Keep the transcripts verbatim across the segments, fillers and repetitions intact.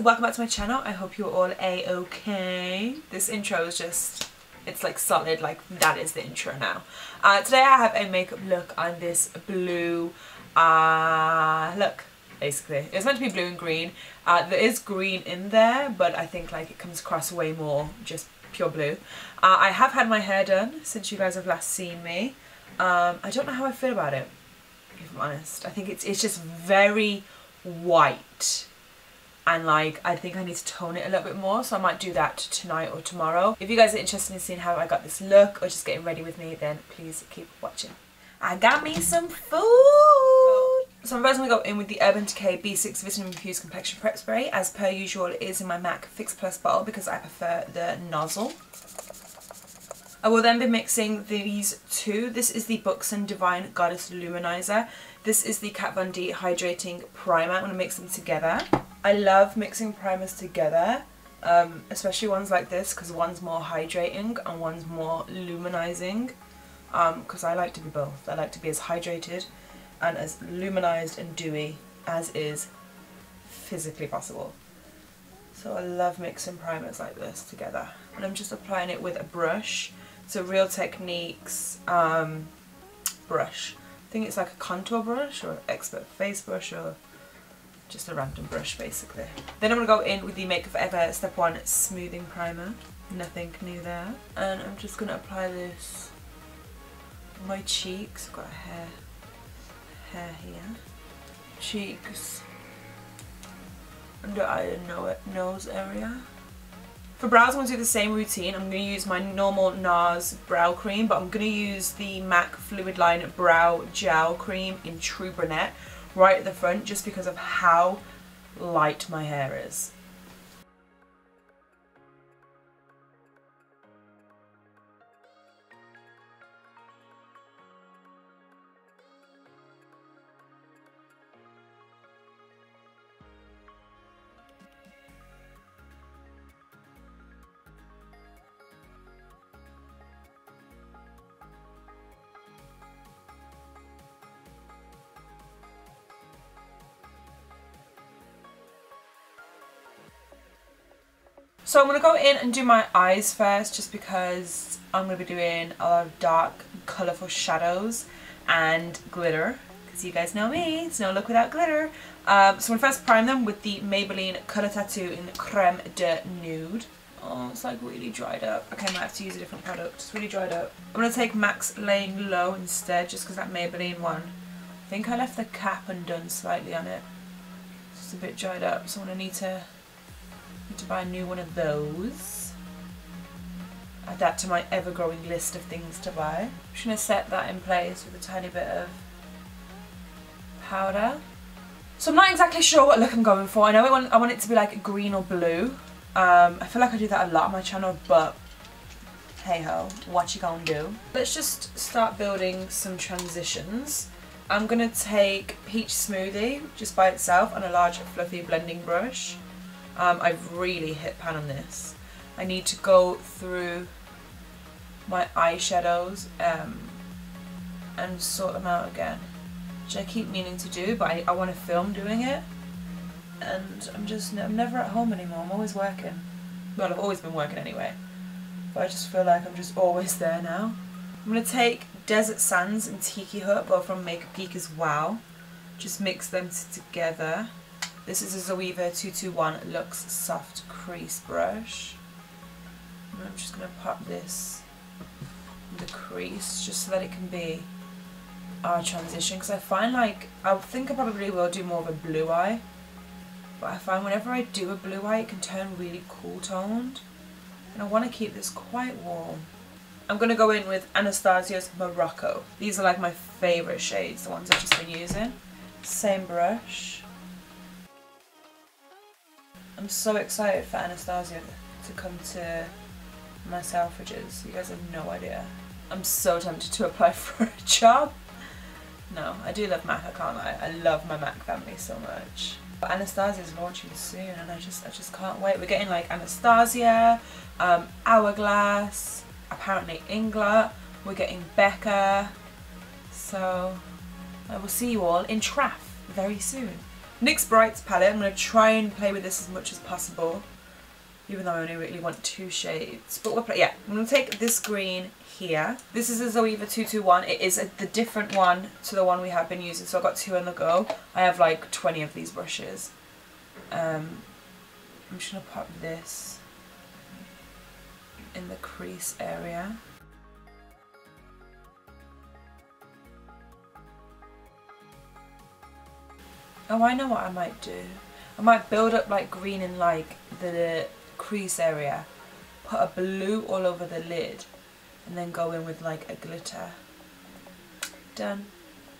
Welcome back to my channel. I hope you're all a-okay. This intro is just, it's like solid, like that is the intro now. Uh, today I have a makeup look on this blue uh, look, basically. It's meant to be blue and green. Uh, there is green in there, but I think like it comes across way more just pure blue. Uh, I have had my hair done since you guys have last seen me. Um, I don't know how I feel about it, if I'm honest. I think it's, it's just very white. And like, I think I need to tone it a little bit more, so I might do that tonight or tomorrow. If you guys are interested in seeing how I got this look or just getting ready with me, then please keep watching. I got me some food! So I'm first going to go in with the Urban Decay B six Vitamin Infused Complexion Prep Spray. As per usual, it is in my MAC Fix Plus bottle because I prefer the nozzle. I will then be mixing these two. This is the Buxton Divine Goddess Luminizer. This is the Kat Von D Hydrating Primer. I'm going to mix them together. I love mixing primers together, um, especially ones like this, because one's more hydrating and one's more luminizing, because um, I like to be both. I like to be as hydrated and as luminized and dewy as is physically possible. So I love mixing primers like this together. And I'm just applying it with a brush. It's a Real Techniques um, brush. I think it's like a contour brush or an expert face brush or just a random brush, basically. Then I'm going to go in with the Make Forever Step one Smoothing Primer. Nothing new there. And I'm just going to apply this on my cheeks. I've got hair, hair here. Cheeks. Under eye and nose area. For brows, I'm going to do the same routine. I'm going to use my normal NARS brow cream, but I'm going to use the MAC Fluid Line Brow Gel Cream in True Brunette. Right at the front, just because of how light my hair is. So I'm going to go in and do my eyes first, just because I'm going to be doing a lot of dark, colourful shadows and glitter, because you guys know me, it's no look without glitter. Um, so I'm going to first prime them with the Maybelline Color Tattoo in Creme de Nude. Oh, it's like really dried up. Okay, I might have to use a different product. It's really dried up. I'm going to take Max Laying Low instead, just because that Maybelline one, I think I left the cap undone slightly on it. It's just a bit dried up, so I'm going to need to... to buy a new one of those. Add that to my ever-growing list of things to buy. I'm just going to set that in place with a tiny bit of powder. So I'm not exactly sure what look I'm going for. I know I want, I want it to be like green or blue. Um, I feel like I do that a lot on my channel, but hey ho, what you gonna do? Let's just start building some transitions. I'm going to take Peach Smoothie just by itself on a large fluffy blending brush. Um, I've really hit pan on this. I need to go through my eyeshadows um, and sort them out again, which I keep meaning to do, but I, I want to film doing it. And I'm just, I'm never at home anymore. I'm always working. Well, I've always been working anyway, but I just feel like I'm just always there now. I'm going to take Desert Sands and Tiki Hut, both from Makeup Geek as well. Just mix them together. This is a Zoeva two twenty-one Luxe Soft Crease Brush. And I'm just going to pop this in the crease just so that it can be our transition. Because I find like, I think I probably will do more of a blue eye. But I find whenever I do a blue eye, it can turn really cool toned. And I want to keep this quite warm. I'm going to go in with Anastasios Morocco. These are like my favourite shades, the ones I've just been using. Same brush. I'm so excited for Anastasia to come to my Selfridges. You guys have no idea. I'm so tempted to apply for a job. No, I do love MAC, I can't lie. I love my MAC family so much. But Anastasia's launching soon and I just I just can't wait. We're getting like Anastasia, um, Hourglass, apparently Inglot, we're getting Becca. So I will see you all in Traff very soon. N Y X Bright's palette, I'm going to try and play with this as much as possible. Even though I only really want two shades. But we'll play, yeah, I'm going to take this green here. This is a Zoeva two twenty-one. It is a, the different one to the one we have been using. So I've got two on the go. I have like twenty of these brushes. Um, I'm just going to pop this in the crease area. Oh, I know what I might do. I might build up like green in like the crease area, put a blue all over the lid, and then go in with like a glitter. Done.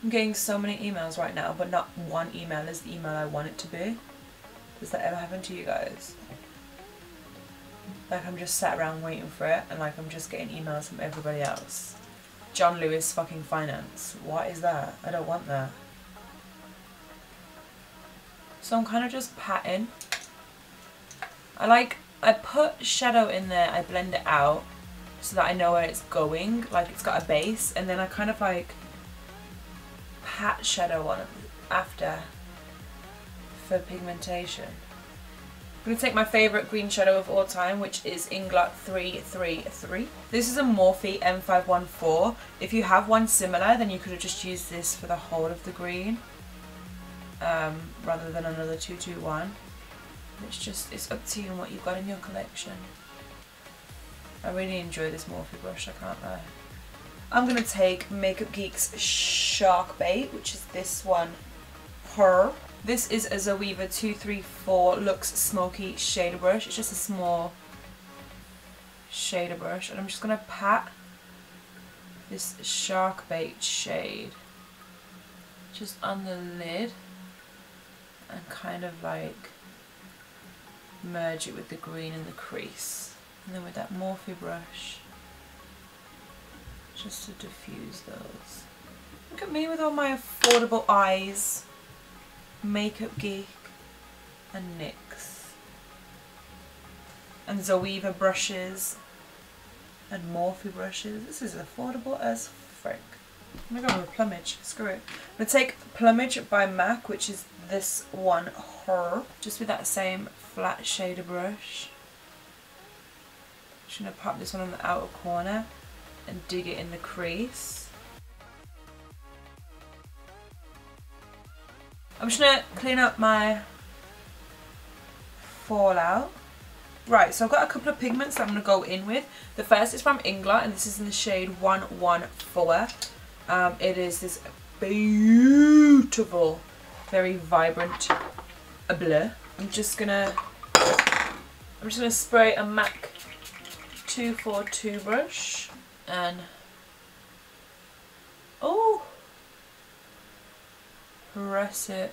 I'm getting so many emails right now, but not one email is the email I want it to be. Does that ever happen to you guys? Like I'm just sat around waiting for it, and like I'm just getting emails from everybody else. John Lewis fucking finance. What is that? I don't want that. So I'm kind of just patting. I like, I put shadow in there, I blend it out so that I know where it's going, like it's got a base, and then I kind of like pat shadow on it after for pigmentation. I'm going to take my favourite green shadow of all time, which is Inglot three three three. This is a Morphe M five one four. If you have one similar, then you could have just used this for the whole of the green. Um, rather than another two two one. It's just, it's up to you and what you've got in your collection. I really enjoy this Morphe brush, I can't lie. I'm going to take Makeup Geek's Sharkbait, which is this one here. This is a Zoeva two three four Luxe Smoky Shader Brush. It's just a small shader brush. And I'm just going to pat this Sharkbait shade just on the lid and kind of like merge it with the green in the crease, and then with that Morphe brush just to diffuse those. Look at me with all my affordable eyes. Makeup Geek and N Y X and Zoeva brushes and Morphe brushes. This is affordable as frick. I'm gonna go with Plumage, screw it. I'm gonna take Plumage by MAC, which is this one here, just with that same flat shader brush. Just gonna pop this one on the outer corner and dig it in the crease. I'm just gonna clean up my fallout. Right, so I've got a couple of pigments that I'm gonna go in with. The first is from Inglot, and this is in the shade one one four. Um, it is this beautiful, very vibrant blue. I'm just gonna, I'm just gonna spray a MAC two forty-two brush and oh, press it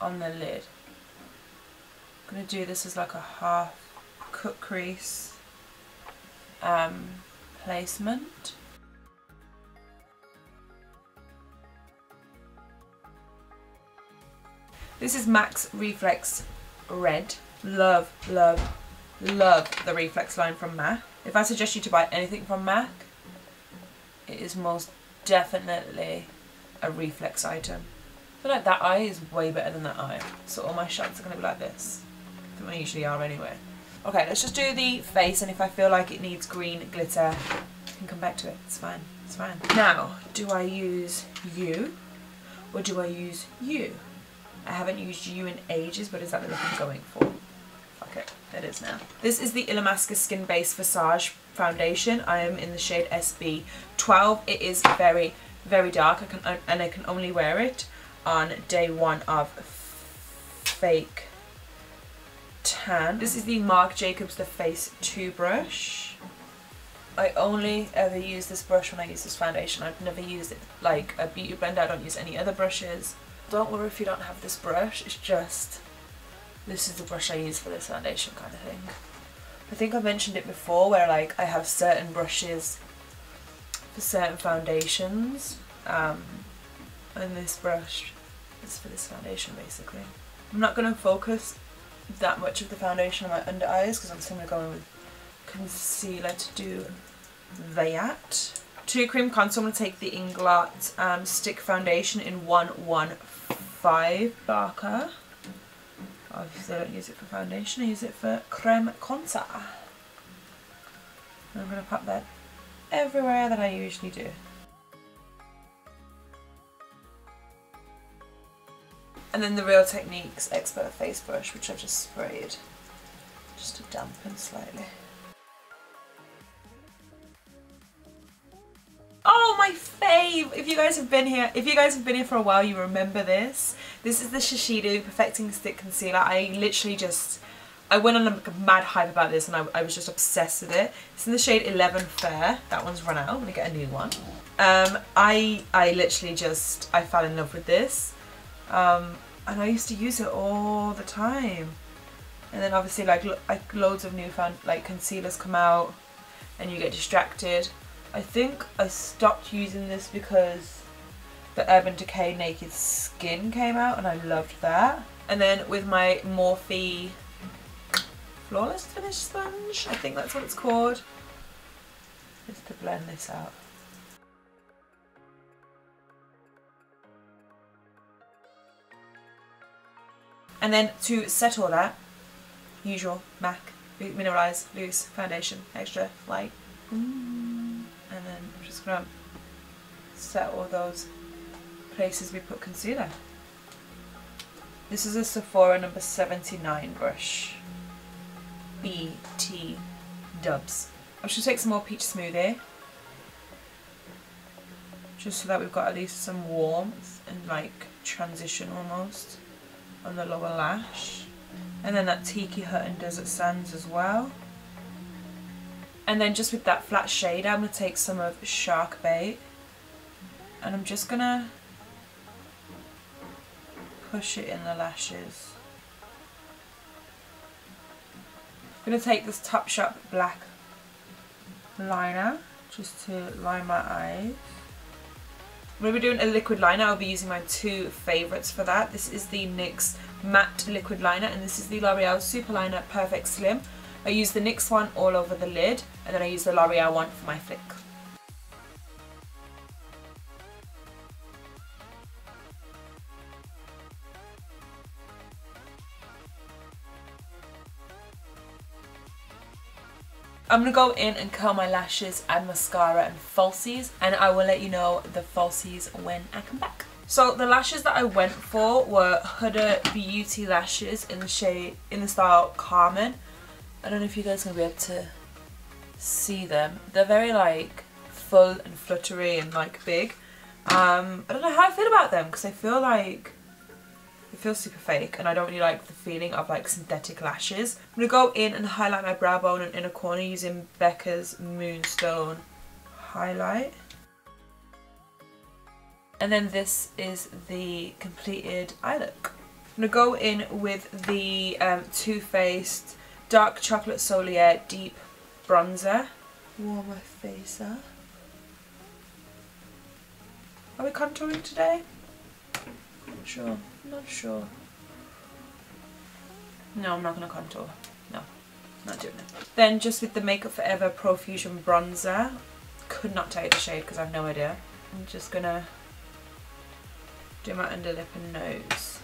on the lid. I'm gonna do this as like a half cut crease um, placement. This is MAC's Reflex Red. Love, love, love the Reflex line from MAC. If I suggest you to buy anything from MAC, it is most definitely a Reflex item. I feel like that eye is way better than that eye. So all my shots are going to be like this. They usually are anyway. Okay, let's just do the face, and if I feel like it needs green glitter, I can come back to it. It's fine, it's fine. Now, do I use you or do I use you? I haven't used you in ages, but is that the look I'm going for? Fuck it, it is now. This is the Illamasqua Skin Base Visage Foundation. I am in the shade S B twelve. It is very, very dark, I can, and I can only wear it on day one of fake tan. This is the Marc Jacobs The Face two brush. I only ever use this brush when I use this foundation. I've never used it like a beauty blender. I don't use any other brushes. Don't worry if you don't have this brush, it's just, this is the brush I use for this foundation kind of thing. I think I've mentioned it before where like I have certain brushes for certain foundations, um, and this brush is for this foundation basically. I'm not going to focus that much of the foundation on my under eyes because I'm just going to go in with concealer to do that. To cream contour, I'm going to take the Inglot um, Stick Foundation in one one five Darker. Obviously I don't use it for foundation, I use it for creme contour. And I'm going to pop that everywhere that I usually do. And then the Real Techniques Expert Face Brush, which I've just sprayed, just to dampen slightly. Oh, my fave! If you guys have been here, if you guys have been here for a while, you remember this. This is the Shiseido Perfecting Stick Concealer. I literally just, I went on a mad hype about this and I, I was just obsessed with it. It's in the shade eleven Fair. That one's run out. I'm gonna get a new one. Um, I, I literally just, I fell in love with this. Um, and I used to use it all the time, and then obviously like, lo like loads of new found like concealers come out and you get distracted. I think I stopped using this because the Urban Decay Naked Skin came out and I loved that. And then with my Morphe Flawless Finish Sponge, I think that's what it's called, just to blend this out. And then to set all that, usual MAC Mineralize Loose Foundation, Extra Light. And then I'm just going to set all those places we put concealer. This is a Sephora number seventy-nine brush. B T Dubs. I'm just going to take some more peach smoothie. Just so that we've got at least some warmth and like transition almost on the lower lash, and then that Tiki Hut and Desert Sands as well. And then just with that flat shade, I'm going to take some of Sharkbait and I'm just going to push it in the lashes. I'm going to take this Topshop black liner just to line my eyes. I'm going to be doing a liquid liner. I'll be using my two favourites for that. This is the NYX Matte Liquid Liner and this is the L'Oreal Super Liner Perfect Slim. I use the NYX one all over the lid and then I use the L'Oreal one for my flick. I'm going to go in and curl my lashes, add mascara and falsies, and I will let you know the falsies when I come back. So the lashes that I went for were Huda Beauty lashes in the shade, in the style Carmen. I don't know if you guys are going to be able to see them. They're very like full and fluttery and like big. Um, I don't know how I feel about them because I feel like it feels super fake and I don't really like the feeling of like synthetic lashes. I'm going to go in and highlight my brow bone and inner corner using Becca's Moonstone highlight. And then this is the completed eye look. I'm going to go in with the um, Too Faced Dark Chocolate Solier Deep Bronzer. Warm my face up. Are we contouring today? Not sure. Not sure. No, I'm not going to contour. No, not doing it. Then just with the Makeup Forever Profusion Bronzer, could not tell you the shade because I have no idea. I'm just going to do my underlip and nose.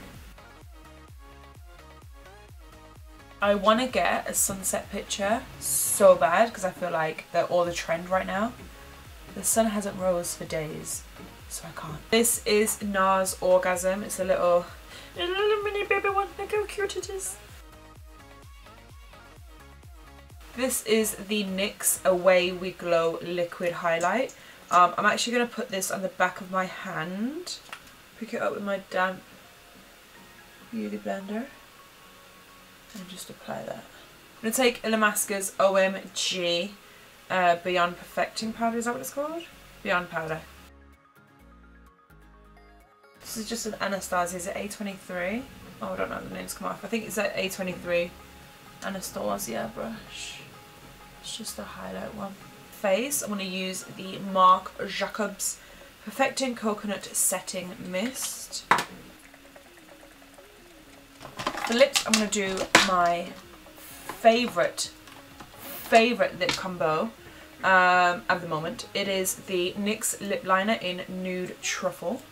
I want to get a sunset picture so bad because I feel like they're all the trend right now. The sun hasn't rose for days. So I can't. This is NARS Orgasm. It's a little, a little mini baby one. Look how cute it is. This is the NYX Away We Glow Liquid Highlight. Um, I'm actually going to put this on the back of my hand. Pick it up with my damp beauty blender. And just apply that. I'm going to take Illamasqua's O M G uh, Beyond Perfecting Powder. Is that what it's called? Beyond Powder. This is just an Anastasia, is it A twenty-three? Oh, I don't know, the name's come off. I think it's an A twenty-three Anastasia brush. It's just a highlight one. Face, I'm going to use the Marc Jacobs Perfecting Coconut Setting Mist. For lips, I'm going to do my favourite, favourite lip combo um, at the moment. It is the NYX Lip Liner in Nude Truffle.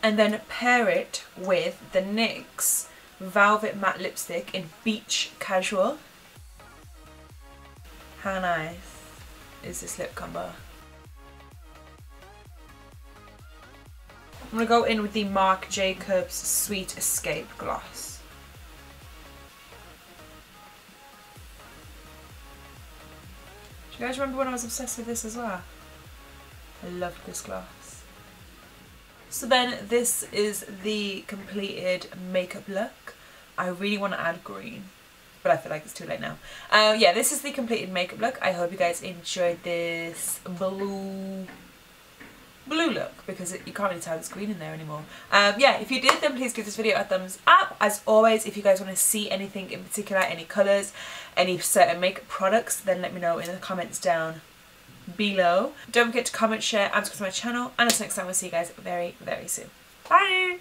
And then pair it with the NYX Velvet Matte Lipstick in Beach Casual. How nice is this lip combo? I'm going to go in with the Marc Jacobs Sweet Escape Gloss. Do you guys remember when I was obsessed with this as well? I loved this gloss. So then this is the completed makeup look. I really want to add green, but I feel like it's too late now. Uh, yeah, this is the completed makeup look. I hope you guys enjoyed this blue blue look, because it, you can't really tell there's green in there anymore. Um, yeah, if you did, then please give this video a thumbs up. As always, if you guys want to see anything in particular, any colours, any certain makeup products, then let me know in the comments down below. Don't forget to comment, share, and subscribe to my channel, and until next time, we'll see you guys very very soon. Bye.